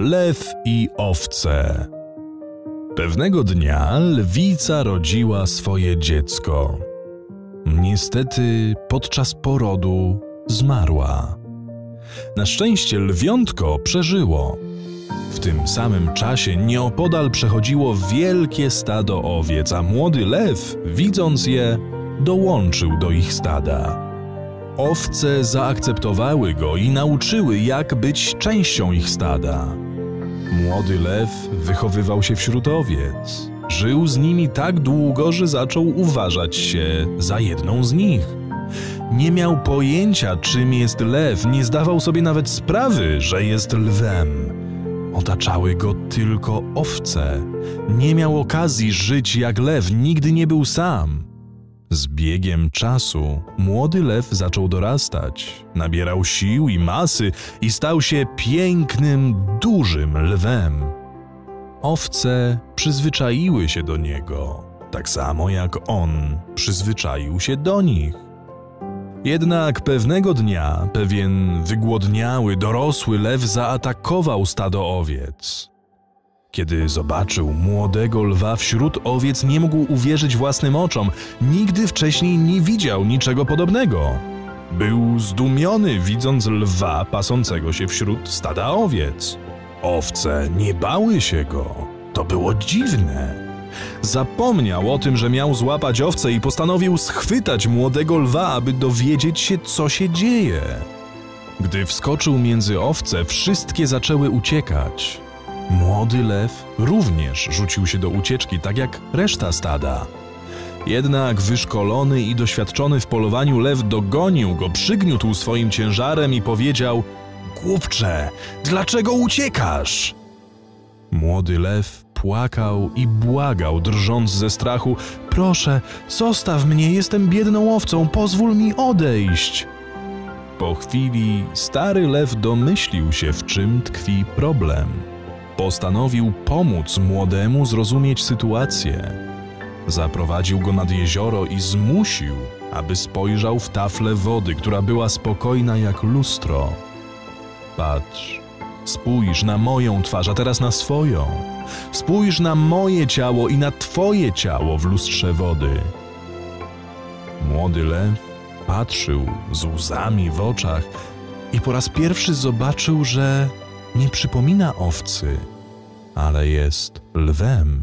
Lew i owce. Pewnego dnia lwica rodziła swoje dziecko. Niestety podczas porodu zmarła. Na szczęście lwiątko przeżyło. W tym samym czasie nieopodal przechodziło wielkie stado owiec, a młody lew, widząc je, dołączył do ich stada. Owce zaakceptowały go i nauczyły, jak być częścią ich stada. Młody lew wychowywał się wśród owiec. Żył z nimi tak długo, że zaczął uważać się za jedną z nich. Nie miał pojęcia, czym jest lew, nie zdawał sobie nawet sprawy, że jest lwem. Otaczały go tylko owce. Nie miał okazji żyć jak lew, nigdy nie był sam. Z biegiem czasu młody lew zaczął dorastać, nabierał sił i masy i stał się pięknym, dużym lwem. Owce przyzwyczaiły się do niego, tak samo jak on przyzwyczaił się do nich. Jednak pewnego dnia pewien wygłodniały, dorosły lew zaatakował stado owiec. Kiedy zobaczył młodego lwa wśród owiec, nie mógł uwierzyć własnym oczom. Nigdy wcześniej nie widział niczego podobnego. Był zdumiony, widząc lwa pasącego się wśród stada owiec. Owce nie bały się go. To było dziwne. Zapomniał o tym, że miał złapać owce i postanowił schwytać młodego lwa, aby dowiedzieć się, co się dzieje. Gdy wskoczył między owce, wszystkie zaczęły uciekać. Młody lew również rzucił się do ucieczki, tak jak reszta stada. Jednak wyszkolony i doświadczony w polowaniu lew dogonił go, przygniótł swoim ciężarem i powiedział: „Głupcze, dlaczego uciekasz?” Młody lew płakał i błagał, drżąc ze strachu: „Proszę, zostaw mnie, jestem biedną owcą, pozwól mi odejść”. Po chwili stary lew domyślił się, w czym tkwi problem. Postanowił pomóc młodemu zrozumieć sytuację. Zaprowadził go nad jezioro i zmusił, aby spojrzał w taflę wody, która była spokojna jak lustro. „Patrz, spójrz na moją twarz, a teraz na swoją. Spójrz na moje ciało i na twoje ciało w lustrze wody”. Młody lew patrzył z łzami w oczach i po raz pierwszy zobaczył, że nie przypomina owcy, ale jest lwem.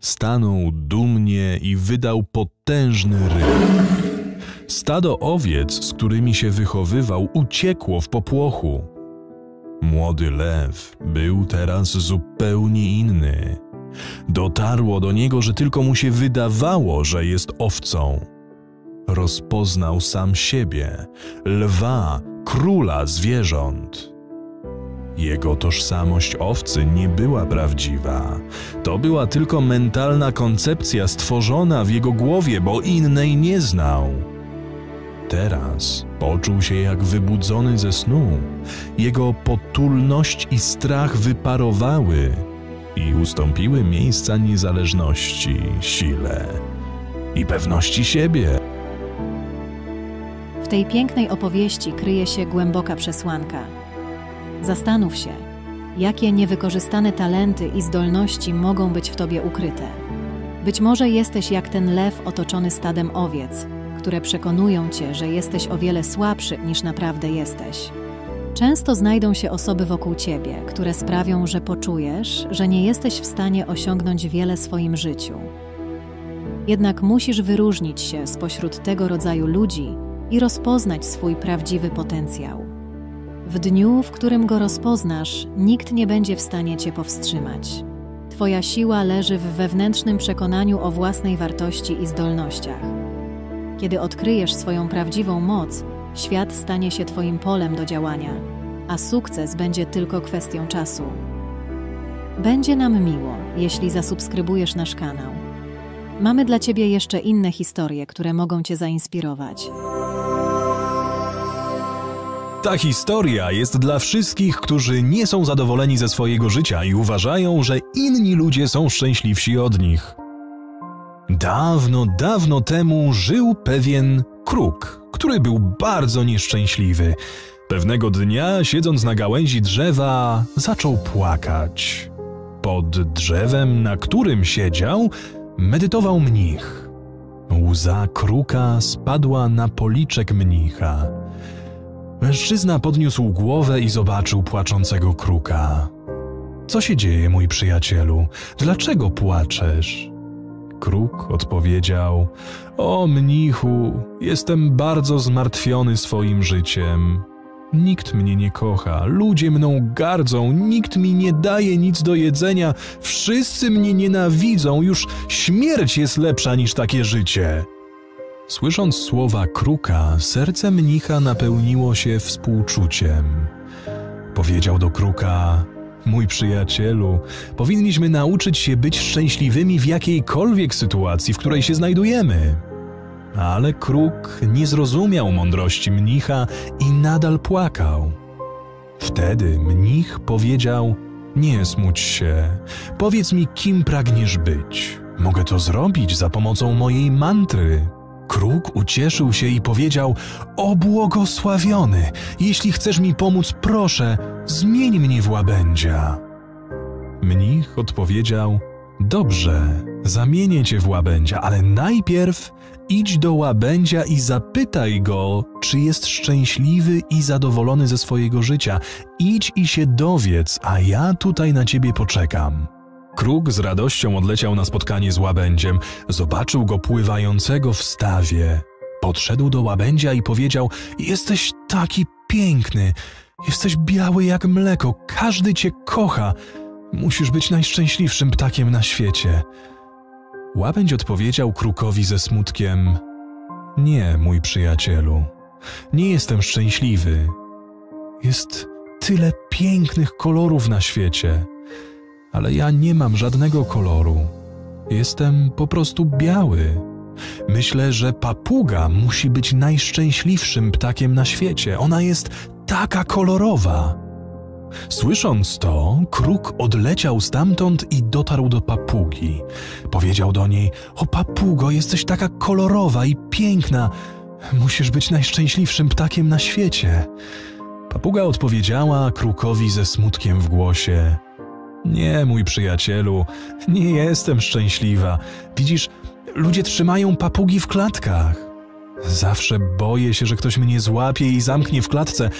Stanął dumnie i wydał potężny ryk. Stado owiec, z którymi się wychowywał, uciekło w popłochu. Młody lew był teraz zupełnie inny. Dotarło do niego, że tylko mu się wydawało, że jest owcą. Rozpoznał sam siebie, lwa, króla zwierząt. Jego tożsamość owcy nie była prawdziwa. To była tylko mentalna koncepcja stworzona w jego głowie, bo innej nie znał. Teraz poczuł się jak wybudzony ze snu. Jego potulność i strach wyparowały i ustąpiły miejsca niezależności, sile i pewności siebie. W tej pięknej opowieści kryje się głęboka przesłanka. Zastanów się, jakie niewykorzystane talenty i zdolności mogą być w tobie ukryte. Być może jesteś jak ten lew otoczony stadem owiec, które przekonują cię, że jesteś o wiele słabszy niż naprawdę jesteś. Często znajdą się osoby wokół ciebie, które sprawią, że poczujesz, że nie jesteś w stanie osiągnąć wiele w swoim życiu. Jednak musisz wyróżnić się spośród tego rodzaju ludzi i rozpoznać swój prawdziwy potencjał. W dniu, w którym go rozpoznasz, nikt nie będzie w stanie cię powstrzymać. Twoja siła leży w wewnętrznym przekonaniu o własnej wartości i zdolnościach. Kiedy odkryjesz swoją prawdziwą moc, świat stanie się twoim polem do działania, a sukces będzie tylko kwestią czasu. Będzie nam miło, jeśli zasubskrybujesz nasz kanał. Mamy dla ciebie jeszcze inne historie, które mogą cię zainspirować. Ta historia jest dla wszystkich, którzy nie są zadowoleni ze swojego życia i uważają, że inni ludzie są szczęśliwsi od nich. Dawno, dawno temu żył pewien kruk, który był bardzo nieszczęśliwy. Pewnego dnia, siedząc na gałęzi drzewa, zaczął płakać. Pod drzewem, na którym siedział, medytował mnich. Łza kruka spadła na policzek mnicha. Mężczyzna podniósł głowę i zobaczył płaczącego kruka. Co się dzieje, mój przyjacielu? Dlaczego płaczesz? Kruk odpowiedział: o mnichu, jestem bardzo zmartwiony swoim życiem. Nikt mnie nie kocha, ludzie mną gardzą, nikt mi nie daje nic do jedzenia, wszyscy mnie nienawidzą, już śmierć jest lepsza niż takie życie. Słysząc słowa kruka, serce mnicha napełniło się współczuciem. Powiedział do kruka: mój przyjacielu, powinniśmy nauczyć się być szczęśliwymi w jakiejkolwiek sytuacji, w której się znajdujemy. Ale kruk nie zrozumiał mądrości mnicha i nadal płakał. Wtedy mnich powiedział: nie smuć się, powiedz mi, kim pragniesz być. Mogę to zrobić za pomocą mojej mantry. Kruk ucieszył się i powiedział: o błogosławiony, jeśli chcesz mi pomóc, proszę, zmień mnie w łabędzia. Mnich odpowiedział: dobrze, zamienię cię w łabędzia, ale najpierw idź do łabędzia i zapytaj go, czy jest szczęśliwy i zadowolony ze swojego życia. Idź i się dowiedz, a ja tutaj na ciebie poczekam. Kruk z radością odleciał na spotkanie z łabędziem. Zobaczył go pływającego w stawie. Podszedł do łabędzia i powiedział: jesteś taki piękny, jesteś biały jak mleko, każdy cię kocha. Musisz być najszczęśliwszym ptakiem na świecie. Łabędź odpowiedział krukowi ze smutkiem: nie, mój przyjacielu, nie jestem szczęśliwy. Jest tyle pięknych kolorów na świecie, ale ja nie mam żadnego koloru. Jestem po prostu biały. Myślę, że papuga musi być najszczęśliwszym ptakiem na świecie. Ona jest taka kolorowa. Słysząc to, kruk odleciał stamtąd i dotarł do papugi. Powiedział do niej: o papugo, jesteś taka kolorowa i piękna. Musisz być najszczęśliwszym ptakiem na świecie. Papuga odpowiedziała krukowi ze smutkiem w głosie: nie, mój przyjacielu, nie jestem szczęśliwa. Widzisz, ludzie trzymają papugi w klatkach. Zawsze boję się, że ktoś mnie złapie i zamknie w klatce.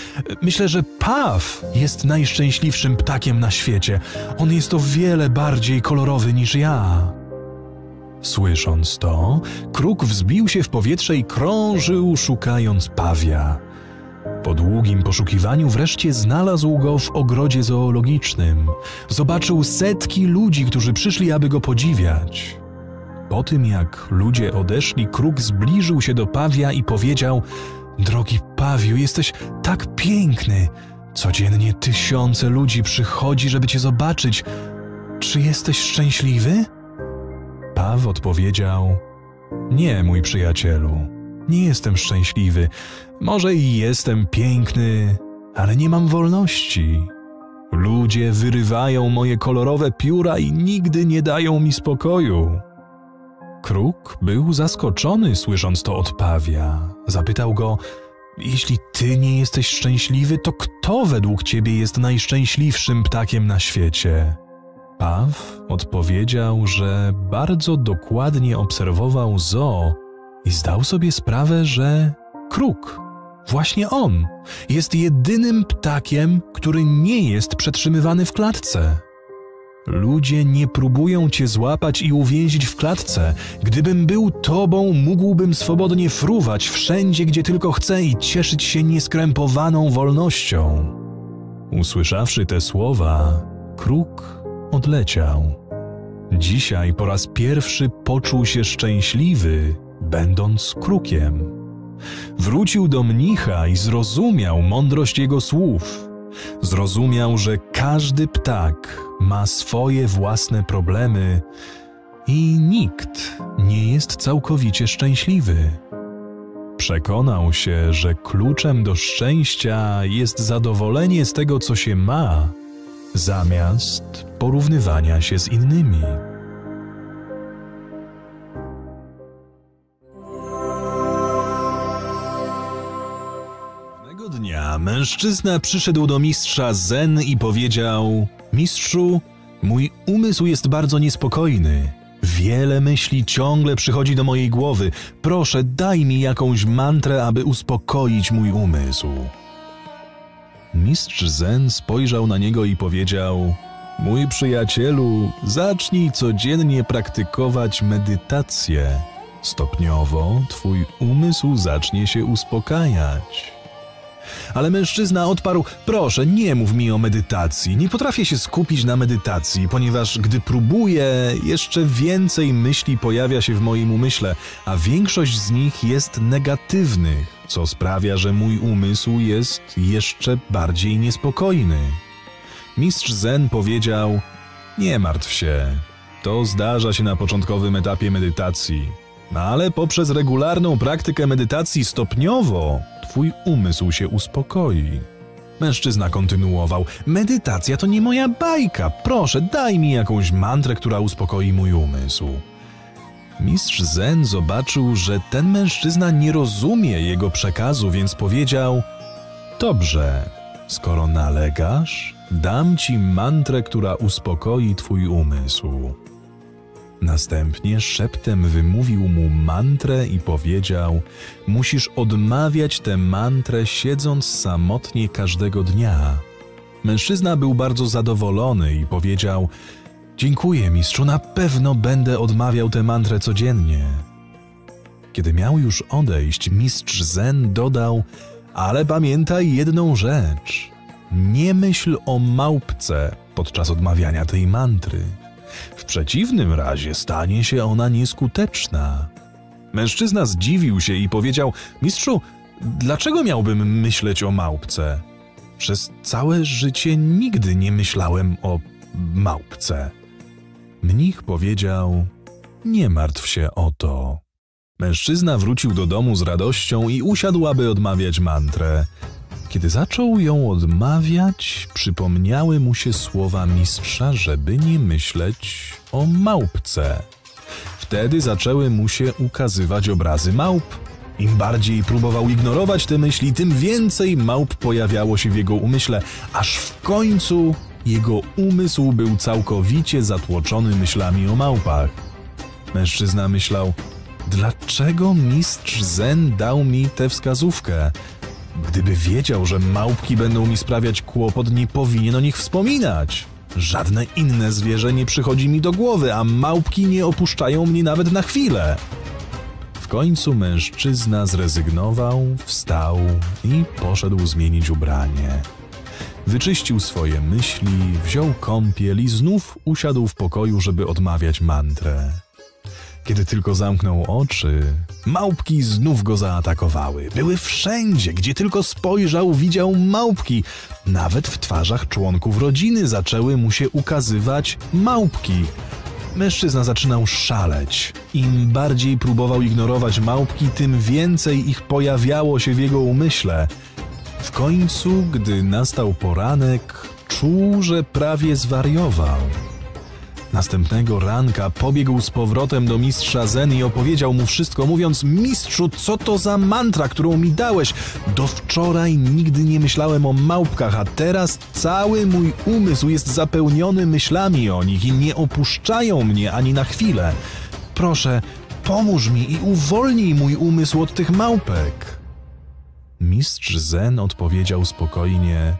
Myślę, że paw jest najszczęśliwszym ptakiem na świecie. On jest o wiele bardziej kolorowy niż ja. Słysząc to, kruk wzbił się w powietrze i krążył, szukając pawia. Po długim poszukiwaniu wreszcie znalazł go w ogrodzie zoologicznym. Zobaczył setki ludzi, którzy przyszli, aby go podziwiać. Po tym, jak ludzie odeszli, kruk zbliżył się do pawia i powiedział: drogi pawiu, jesteś tak piękny. Codziennie tysiące ludzi przychodzi, żeby cię zobaczyć. Czy jesteś szczęśliwy? Paw odpowiedział: nie, mój przyjacielu, nie jestem szczęśliwy. Może i jestem piękny, ale nie mam wolności. Ludzie wyrywają moje kolorowe pióra i nigdy nie dają mi spokoju. Kruk był zaskoczony, słysząc to od pawia. Zapytał go: jeśli ty nie jesteś szczęśliwy, to kto według ciebie jest najszczęśliwszym ptakiem na świecie? Paw odpowiedział, że bardzo dokładnie obserwował zoo i zdał sobie sprawę, że kruk, właśnie on, jest jedynym ptakiem, który nie jest przetrzymywany w klatce. Ludzie nie próbują cię złapać i uwięzić w klatce. Gdybym był tobą, mógłbym swobodnie fruwać wszędzie, gdzie tylko chcę i cieszyć się nieskrępowaną wolnością. Usłyszawszy te słowa, kruk odleciał. Dzisiaj po raz pierwszy poczuł się szczęśliwy, będąc krukiem. Wrócił do mnicha i zrozumiał mądrość jego słów. Zrozumiał, że każdy ptak ma swoje własne problemy i nikt nie jest całkowicie szczęśliwy. Przekonał się, że kluczem do szczęścia jest zadowolenie z tego, co się ma, zamiast porównywania się z innymi. mężczyzna przyszedł do mistrza Zen i powiedział: Mistrzu, mój umysł jest bardzo niespokojny. Wiele myśli ciągle przychodzi do mojej głowy. Proszę, daj mi jakąś mantrę, aby uspokoić mój umysł. Mistrz Zen spojrzał na niego i powiedział: Mój przyjacielu, zacznij codziennie praktykować medytację. Stopniowo twój umysł zacznie się uspokajać. Ale mężczyzna odparł: Proszę, nie mów mi o medytacji. Nie potrafię się skupić na medytacji, ponieważ gdy próbuję, jeszcze więcej myśli pojawia się w moim umyśle, a większość z nich jest negatywnych, co sprawia, że mój umysł jest jeszcze bardziej niespokojny. Mistrz Zen powiedział: Nie martw się. To zdarza się na początkowym etapie medytacji. Ale poprzez regularną praktykę medytacji stopniowo twój umysł się uspokoi. Mężczyzna kontynuował: Medytacja to nie moja bajka. Proszę, daj mi jakąś mantrę, która uspokoi mój umysł. Mistrz Zen zobaczył, że ten mężczyzna nie rozumie jego przekazu, więc powiedział: Dobrze, skoro nalegasz, dam ci mantrę, która uspokoi twój umysł. Następnie szeptem wymówił mu mantrę i powiedział: Musisz odmawiać tę mantrę, siedząc samotnie każdego dnia. Mężczyzna był bardzo zadowolony i powiedział: Dziękuję, mistrzu, na pewno będę odmawiał tę mantrę codziennie. Kiedy miał już odejść, mistrz Zen dodał: Ale pamiętaj jedną rzecz. Nie myśl o małpce podczas odmawiania tej mantry. W przeciwnym razie stanie się ona nieskuteczna. Mężczyzna zdziwił się i powiedział: Mistrzu, dlaczego miałbym myśleć o małpce? Przez całe życie nigdy nie myślałem o małpce. Mnich powiedział: Nie martw się o to. Mężczyzna wrócił do domu z radością i usiadł, aby odmawiać mantrę. Kiedy zaczął ją odmawiać, przypomniały mu się słowa mistrza, żeby nie myśleć o małpce. Wtedy zaczęły mu się ukazywać obrazy małp. Im bardziej próbował ignorować te myśli, tym więcej małp pojawiało się w jego umyśle, aż w końcu jego umysł był całkowicie zatłoczony myślami o małpach. Mężczyzna myślał: Dlaczego mistrz Zen dał mi tę wskazówkę? Gdyby wiedział, że małpki będą mi sprawiać kłopot, nie powinien o nich wspominać. Żadne inne zwierzę nie przychodzi mi do głowy, a małpki nie opuszczają mnie nawet na chwilę. W końcu mężczyzna zrezygnował, wstał i poszedł zmienić ubranie. Wyczyścił swoje myśli, wziął kąpiel i znów usiadł w pokoju, żeby odmawiać mantrę. Kiedy tylko zamknął oczy, małpki znów go zaatakowały. Były wszędzie, gdzie tylko spojrzał, widział małpki. Nawet w twarzach członków rodziny zaczęły mu się ukazywać małpki. Mężczyzna zaczynał szaleć. Im bardziej próbował ignorować małpki, tym więcej ich pojawiało się w jego umyśle. W końcu, gdy nastał poranek, czuł, że prawie zwariował. Następnego ranka pobiegł z powrotem do mistrza Zen i opowiedział mu wszystko, mówiąc: Mistrzu, co to za mantra, którą mi dałeś? Do wczoraj nigdy nie myślałem o małpkach, a teraz cały mój umysł jest zapełniony myślami o nich i nie opuszczają mnie ani na chwilę. Proszę, pomóż mi i uwolnij mój umysł od tych małpek. Mistrz Zen odpowiedział spokojnie: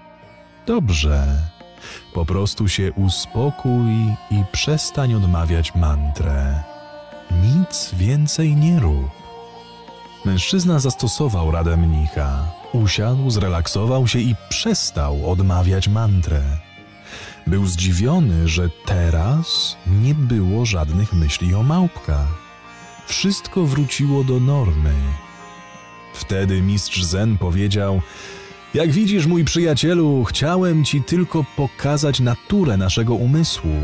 Dobrze. Po prostu się uspokój i przestań odmawiać mantrę. Nic więcej nie rób. Mężczyzna zastosował radę mnicha. Usiadł, zrelaksował się i przestał odmawiać mantrę. Był zdziwiony, że teraz nie było żadnych myśli o małpkach. Wszystko wróciło do normy. Wtedy mistrz Zen powiedział: Jak widzisz, mój przyjacielu, chciałem ci tylko pokazać naturę naszego umysłu.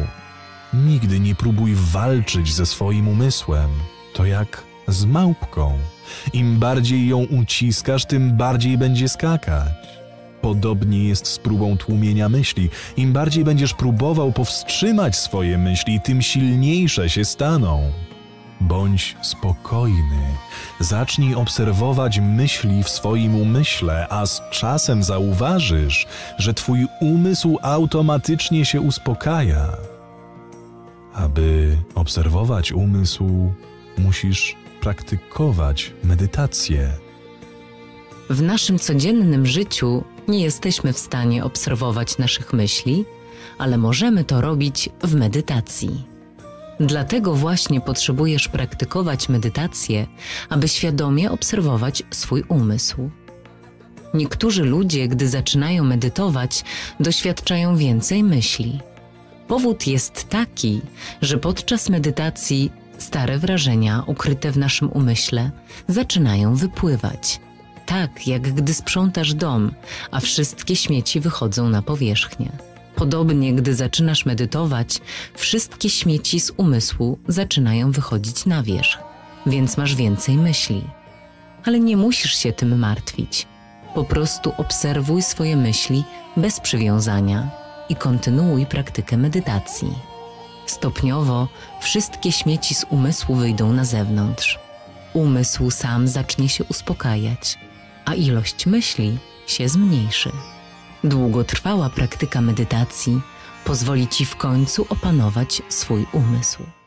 Nigdy nie próbuj walczyć ze swoim umysłem. To jak z małpką. Im bardziej ją uciskasz, tym bardziej będzie skakać. Podobnie jest z próbą tłumienia myśli. Im bardziej będziesz próbował powstrzymać swoje myśli, tym silniejsze się staną. Bądź spokojny. Zacznij obserwować myśli w swoim umyśle, a z czasem zauważysz, że twój umysł automatycznie się uspokaja. Aby obserwować umysł, musisz praktykować medytację. W naszym codziennym życiu nie jesteśmy w stanie obserwować naszych myśli, ale możemy to robić w medytacji. Dlatego właśnie potrzebujesz praktykować medytację, aby świadomie obserwować swój umysł. Niektórzy ludzie, gdy zaczynają medytować, doświadczają więcej myśli. Powód jest taki, że podczas medytacji stare wrażenia ukryte w naszym umyśle zaczynają wypływać. Tak jak gdy sprzątasz dom, a wszystkie śmieci wychodzą na powierzchnię. Podobnie, gdy zaczynasz medytować, wszystkie śmieci z umysłu zaczynają wychodzić na wierzch, więc masz więcej myśli. Ale nie musisz się tym martwić. Po prostu obserwuj swoje myśli bez przywiązania i kontynuuj praktykę medytacji. Stopniowo wszystkie śmieci z umysłu wyjdą na zewnątrz. Umysł sam zacznie się uspokajać, a ilość myśli się zmniejszy. Długotrwała praktyka medytacji pozwoli ci w końcu opanować swój umysł.